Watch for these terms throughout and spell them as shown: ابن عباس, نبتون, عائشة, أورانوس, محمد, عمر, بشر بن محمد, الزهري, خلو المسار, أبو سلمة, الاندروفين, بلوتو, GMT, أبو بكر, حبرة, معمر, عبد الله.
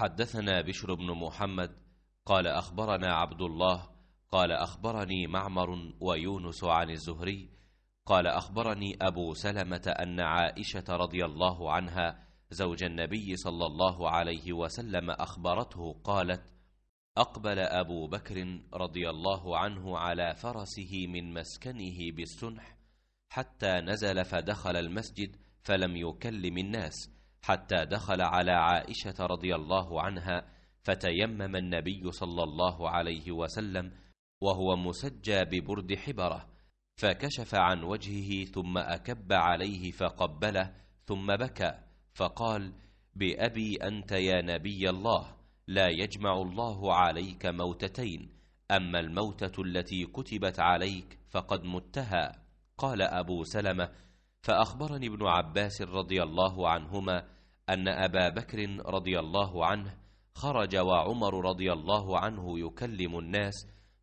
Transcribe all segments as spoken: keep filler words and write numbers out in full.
حدثنا بشر بن محمد قال أخبرنا عبد الله قال أخبرني معمر ويونس عن الزهري قال أخبرني أبو سلمة أن عائشة رضي الله عنها زوج النبي صلى الله عليه وسلم أخبرته قالت: أقبل أبو بكر رضي الله عنه على فرسه من مسكنه بالسنح حتى نزل فدخل المسجد فلم يكلم الناس حتى دخل على عائشة رضي الله عنها، فتيمم النبي صلى الله عليه وسلم وهو مسجى ببرد حبرة، فكشف عن وجهه ثم أكب عليه فقبله ثم بكى فقال: بأبي أنت يا نبي الله، لا يجمع الله عليك موتتين، أما الموتة التي كتبت عليك فقد متها. قال أبو سلمة: فأخبرني ابن عباس رضي الله عنهما أن أبا بكر رضي الله عنه خرج وعمر رضي الله عنه يكلم الناس،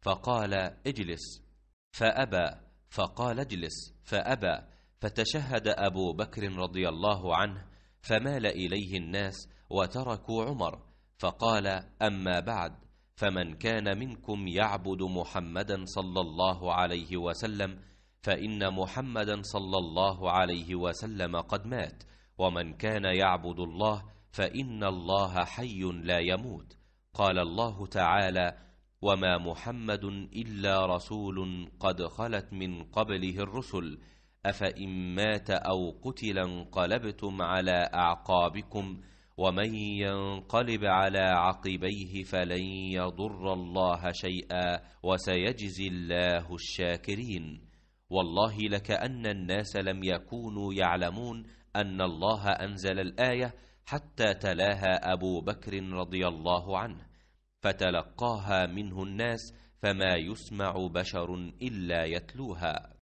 فقال: اجلس، فأبى، فقال: اجلس، فأبى، فتشهد أبو بكر رضي الله عنه فمال إليه الناس وتركوا عمر، فقال: أما بعد، فمن كان منكم يعبد محمدا صلى الله عليه وسلم فإن محمدا صلى الله عليه وسلم قد مات، ومن كان يعبد الله فإن الله حي لا يموت. قال الله تعالى: وما محمد إلا رسول قد خلت من قبله الرسل أفإن مات أو قتل انقلبتم على أعقابكم ومن ينقلب على عقبيه فلن يضر الله شيئا وسيجزي الله الشاكرين. والله لكأن الناس لم يكونوا يعلمون أن الله أنزل الآية حتى تلاها أبو بكر رضي الله عنه، فتلقاها منه الناس فما يسمع بشر إلا يتلوها.